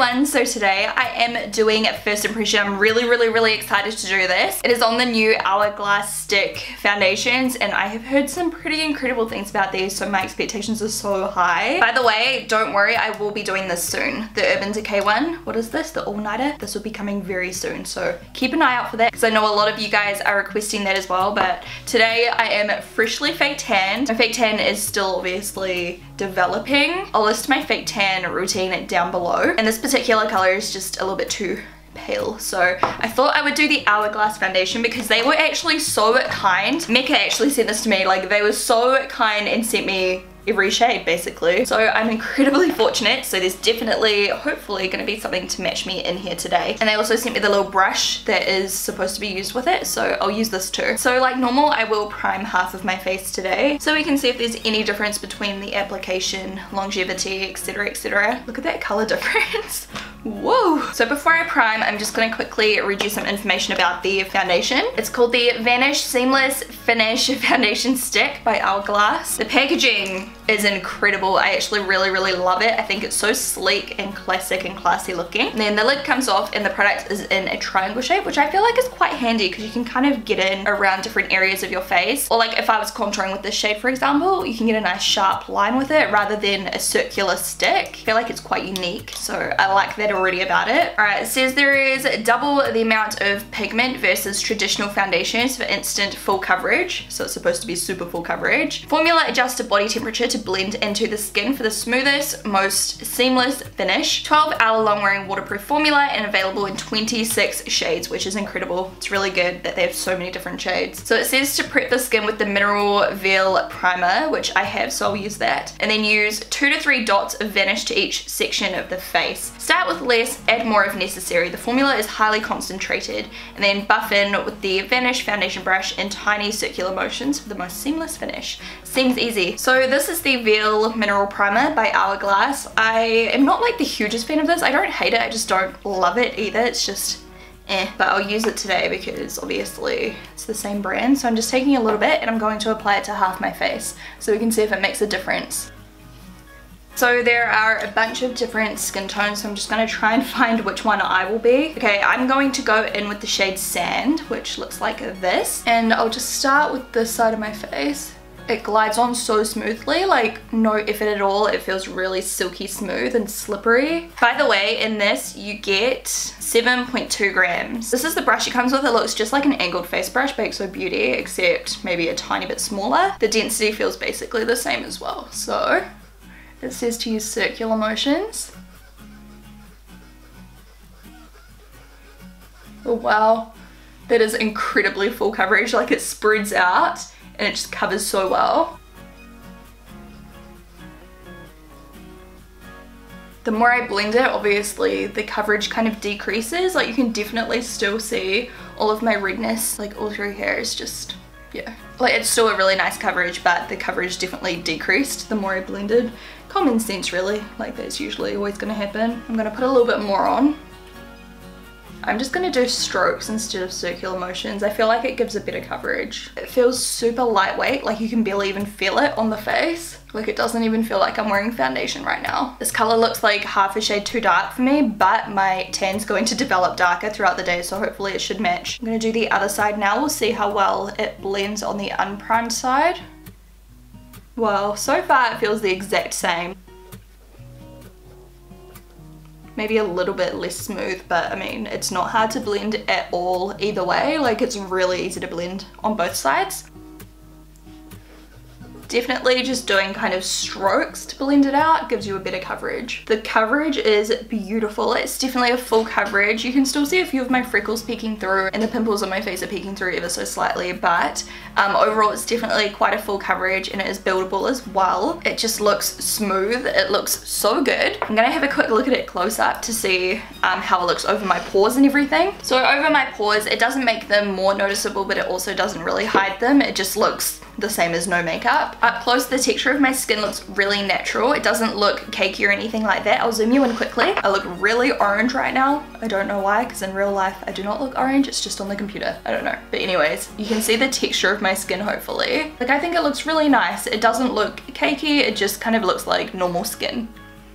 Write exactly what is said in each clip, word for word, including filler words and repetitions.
everyone, so today I am doing a first impression. I'm really really really excited to do this. It is on the new Hourglass Stick foundations and I have heard some pretty incredible things about these, so my expectations are so high. By the way, don't worry, I will be doing this soon. The Urban Decay one, what is this? The all-nighter? This will be coming very soon, so keep an eye out for that because I know a lot of you guys are requesting that as well. But today I am freshly fake tanned. My fake tan is still obviously developing. I'll list my fake tan routine down below, and this particular color is just a little bit too pale, so I thought I would do the Hourglass foundation because they were actually so kind. Mecca actually sent this to me, like they were so kind and sent me every shade basically, so I'm incredibly fortunate. So there's definitely hopefully going to be something to match me in here today. And they also sent me the little brush that is supposed to be used with it, so I'll use this too. So like normal, I will prime half of my face today so we can see if there's any difference between the application, longevity, etc, etc. Look at that color difference. Whoa. So before I prime, I'm just going to quickly read you some information about the foundation. It's called the Vanish Seamless Finish Foundation Stick by Hourglass. The packaging is incredible. I actually really really love it. I think it's so sleek and classic and classy looking. And then the lid comes off and the product is in a triangle shape, which I feel like is quite handy because you can kind of get in around different areas of your face. Or like if I was contouring with this shade for example, you can get a nice sharp line with it rather than a circular stick. I feel like it's quite unique, so I like that already about it. Alright, it says there is double the amount of pigment versus traditional foundations for instant full coverage, so it's supposed to be super full coverage. Formula adjusts to body temperature to blend into the skin for the smoothest, most seamless finish. twelve hour long wearing waterproof formula and available in twenty-six shades, which is incredible. It's really good that they have so many different shades. So it says to prep the skin with the Mineral Veil Primer, which I have, so I'll use that. And then use two to three dots of Vanish to each section of the face. Start with less, add more if necessary. The formula is highly concentrated. And then buff in with the Vanish Foundation Brush in tiny circular motions for the most seamless finish. Seems easy. So this is the Veil Mineral Primer by Hourglass. I am not like the hugest fan of this. I don't hate it, I just don't love it either. It's just eh. But I'll use it today because obviously it's the same brand. So I'm just taking a little bit and I'm going to apply it to half my face so we can see if it makes a difference. So there are a bunch of different skin tones, so I'm just going to try and find which one I will be. Okay, I'm going to go in with the shade Sand, which looks like this. And I'll just start with this side of my face. It glides on so smoothly, like no effort at all. It feels really silky smooth and slippery. By the way, in this you get seven point two grams. This is the brush it comes with. It looks just like an angled face brush by xoBeauty, except maybe a tiny bit smaller. The density feels basically the same as well. So it says to use circular motions. Oh wow, that is incredibly full coverage. Like it spreads out and it just covers so well. The more I blend it, obviously the coverage kind of decreases. Like you can definitely still see all of my redness, like all through here is just, yeah. Like it's still a really nice coverage, but the coverage definitely decreased the more I blended. Common sense really, like that's usually always gonna happen. I'm gonna put a little bit more on. I'm just going to do strokes instead of circular motions. I feel like it gives a better coverage. It feels super lightweight, like you can barely even feel it on the face. Like it doesn't even feel like I'm wearing foundation right now. This color looks like half a shade too dark for me, but my tan's going to develop darker throughout the day, so hopefully it should match. I'm going to do the other side now. We'll see how well it blends on the unprimed side. Well, so far it feels the exact same. Maybe a little bit less smooth, but I mean it's not hard to blend at all either way. Like it's really easy to blend on both sides. Definitely just doing kind of strokes to blend it out gives you a better coverage. The coverage is beautiful. It's definitely a full coverage. You can still see a few of my freckles peeking through and the pimples on my face are peeking through ever so slightly, but um, overall it's definitely quite a full coverage and it is buildable as well. It just looks smooth. It looks so good. I'm gonna have a quick look at it close up to see um, how it looks over my pores and everything. So over my pores, it doesn't make them more noticeable, but it also doesn't really hide them. It just looks the same as no makeup. Up close, the texture of my skin looks really natural. It doesn't look cakey or anything like that. I'll zoom you in quickly. I look really orange right now. I don't know why, because in real life I do not look orange. It's just on the computer. I don't know. But anyways, you can see the texture of my skin hopefully. Like I think it looks really nice. It doesn't look cakey. It just kind of looks like normal skin.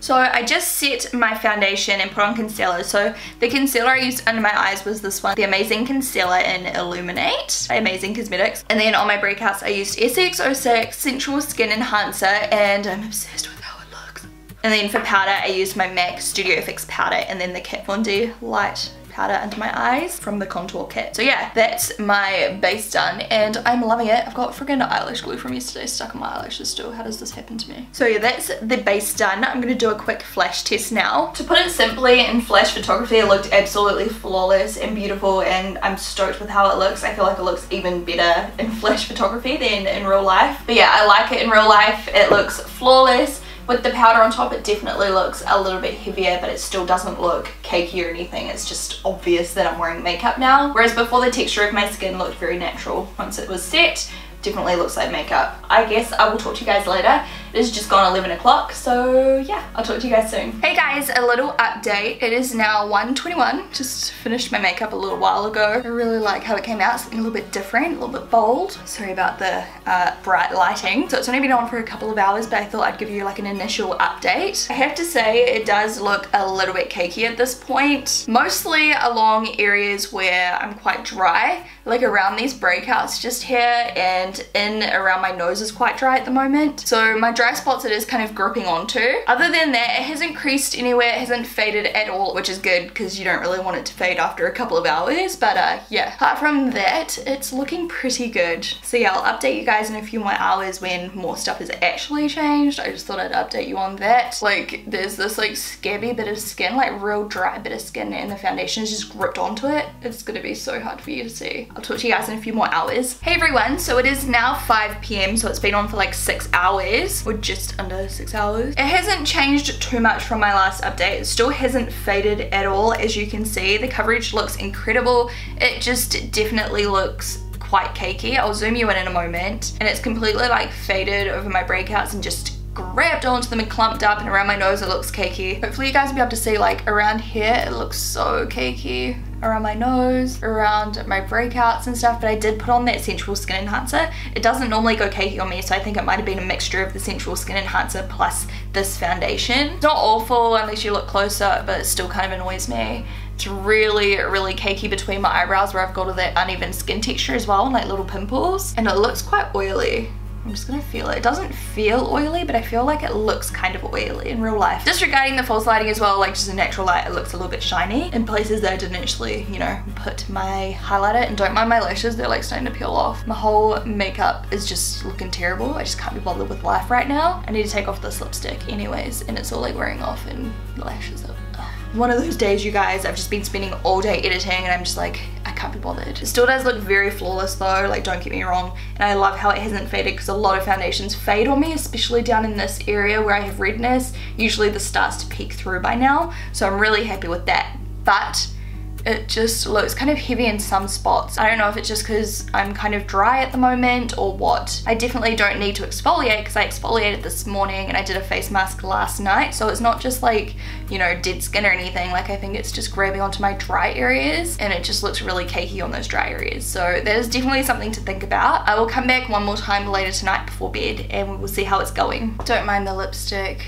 So I just set my foundation and put on concealer. So the concealer I used under my eyes was this one, the Amazing Concealer in Illuminate by Amazing Cosmetics. And then on my breakouts I used S X oh six Sensual Skin Enhancer, and I'm obsessed with how it looks. And then for powder I used my MAC Studio Fix powder and then the Kat Von D light powder under my eyes from the contour kit. So yeah, that's my base done and I'm loving it. I've got freaking eyelash glue from yesterday stuck on my eyelashes still. How does this happen to me? So yeah, that's the base done. I'm gonna do a quick flash test now. To put it simply, in flash photography it looked absolutely flawless and beautiful, and I'm stoked with how it looks. I feel like it looks even better in flash photography than in real life. But yeah, I like it in real life. It looks flawless. With the powder on top, it definitely looks a little bit heavier, but it still doesn't look cakey or anything. It's just obvious that I'm wearing makeup now. Whereas before, the texture of my skin looked very natural once it was set. Definitely looks like makeup. I guess I will talk to you guys later. It is just gone eleven o'clock, so yeah, I'll talk to you guys soon. Hey guys, a little update. It is now one twenty-one. Just finished my makeup a little while ago. I really like how it came out. Something a little bit different, a little bit bold. Sorry about the uh, bright lighting. So it's only been on for a couple of hours, but I thought I'd give you like an initial update. I have to say it does look a little bit cakey at this point, mostly along areas where I'm quite dry, like around these breakouts just here, and in around my nose is quite dry at the moment. So my dry spots it is kind of gripping onto. Other than that, it hasn't creased anywhere, it hasn't faded at all, which is good because you don't really want it to fade after a couple of hours. But uh yeah, apart from that, it's looking pretty good. So yeah, I'll update you guys in a few more hours when more stuff has actually changed. I just thought I'd update you on that. Like there's this like scabby bit of skin, like real dry bit of skin, and the foundation is just gripped onto it. It's gonna be so hard for you to see. I'll talk to you guys in a few more hours. Hey everyone, so it is now five p m so it's been on for like six hours, or just under six hours. It hasn't changed too much from my last update. It still hasn't faded at all. As you can see, the coverage looks incredible. It just definitely looks quite cakey. I'll zoom you in in a moment. And it's completely like faded over my breakouts and just grabbed onto them and clumped up, and around my nose it looks cakey. Hopefully you guys will be able to see, like around here it looks so cakey, around my nose, around my breakouts and stuff. But I did put on that Sensual Skin Enhancer. It doesn't normally go cakey on me, so I think it might have been a mixture of the Sensual Skin Enhancer plus this foundation. It's not awful unless you look closer, but it still kind of annoys me. It's really, really cakey between my eyebrows where I've got all that uneven skin texture as well, and like little pimples, and it looks quite oily. I'm just gonna feel it. It doesn't feel oily, but I feel like it looks kind of oily in real life. Disregarding the false lighting as well, like just a natural light, it looks a little bit shiny in places that I didn't actually, you know, put my highlighter. And don't mind my lashes, they're like starting to peel off. My whole makeup is just looking terrible. I just can't be bothered with life right now. I need to take off this lipstick anyways, and it's all like wearing off and the lashes up. One of those days, you guys, I've just been spending all day editing and I'm just like, I can't be bothered. It still does look very flawless though, like don't get me wrong. And I love how it hasn't faded, because a lot of foundations fade on me, especially down in this area where I have redness. Usually this starts to peek through by now. So I'm really happy with that. But it just looks kind of heavy in some spots. I don't know if it's just because I'm kind of dry at the moment or what. I definitely don't need to exfoliate because I exfoliated this morning and I did a face mask last night. So it's not just like, you know, dead skin or anything. Like I think it's just grabbing onto my dry areas and it just looks really cakey on those dry areas. So there's definitely something to think about. I will come back one more time later tonight before bed and we will see how it's going. Don't mind the lipstick.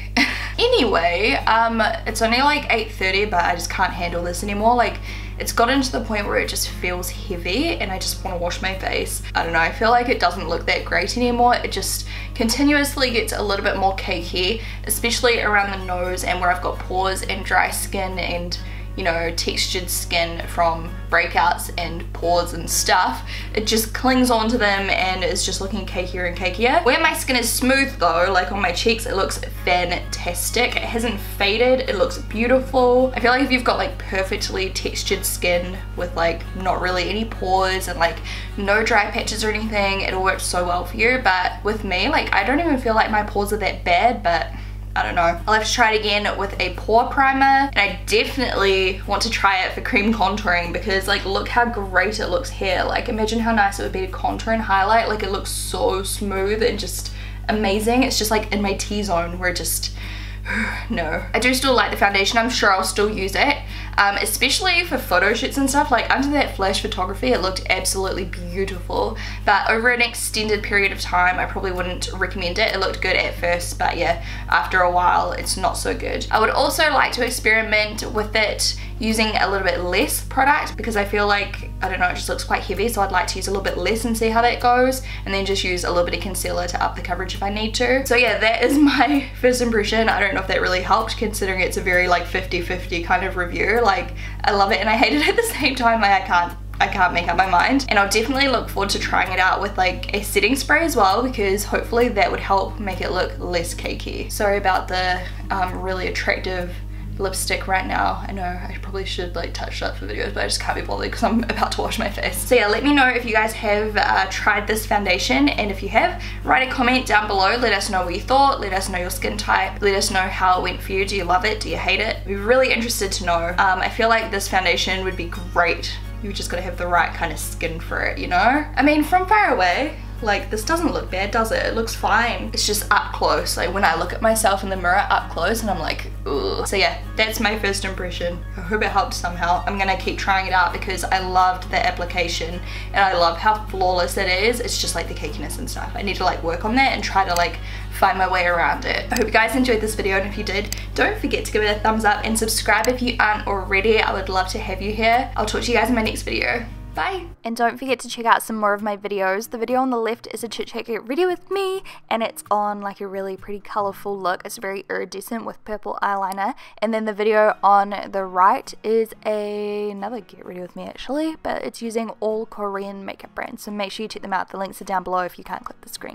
Anyway, um, it's only like eight thirty, but I just can't handle this anymore. Like, it's gotten to the point where it just feels heavy and I just want to wash my face. I don't know, I feel like it doesn't look that great anymore. It just continuously gets a little bit more cakey, especially around the nose and where I've got pores and dry skin and, you know, textured skin from breakouts and pores and stuff. It just clings onto them and it's just looking cakier and cakier. Where my skin is smooth though, like on my cheeks, it looks fantastic. It hasn't faded, it looks beautiful. I feel like if you've got like perfectly textured skin with like not really any pores and like no dry patches or anything, it'll work so well for you. But with me, like I don't even feel like my pores are that bad, but I don't know. I'll have to try it again with a pore primer, and I definitely want to try it for cream contouring because like look how great it looks here. Like imagine how nice it would be to contour and highlight. Like it looks so smooth and just amazing. It's just like in my T-zone where it just no. I do still like the foundation. I'm sure I'll still use it. um, especially for photo shoots and stuff. Like under that flash photography it looked absolutely beautiful, but over an extended period of time I probably wouldn't recommend it. It looked good at first, but yeah, after a while it's not so good. I would also like to experiment with it using a little bit less product, because I feel like, I don't know, it just looks quite heavy, so I'd like to use a little bit less and see how that goes, and then just use a little bit of concealer to up the coverage if I need to. So yeah, that is my first impression. I don't know if that really helped, considering it's a very like fifty fifty kind of review. Like I love it and I hate it at the same time. Like I can't I can't make up my mind, and I'll definitely look forward to trying it out with like a setting spray as well, because hopefully that would help make it look less cakey. Sorry about the um, really attractive lipstick right now. I know I probably should like touch up for videos, but I just can't be bothered because I'm about to wash my face. So yeah, let me know if you guys have uh, tried this foundation, and if you have, write a comment down below. Let us know what you thought, let us know your skin type, let us know how it went for you. Do you love it? Do you hate it? We're really interested to know. um, I feel like this foundation would be great. You just gotta have the right kind of skin for it, you know? I mean, from far away, like this doesn't look bad, does it? It looks fine. It's just up close, like when I look at myself in the mirror up close and I'm like, ugh. So yeah, that's my first impression. I hope it helped somehow. I'm gonna keep trying it out because I loved the application and I love how flawless it is. It's just like the cakiness and stuff. I need to like work on that and try to like find my way around it. I hope you guys enjoyed this video, and if you did, don't forget to give it a thumbs up and subscribe if you aren't already. I would love to have you here. I'll talk to you guys in my next video. Bye! And don't forget to check out some more of my videos. The video on the left is a chit chat get ready with me, and it's on like a really pretty colourful look. It's very iridescent with purple eyeliner. And then the video on the right is a, another get ready with me actually, but it's using all Korean makeup brands. So make sure you check them out. The links are down below if you can't click the screen.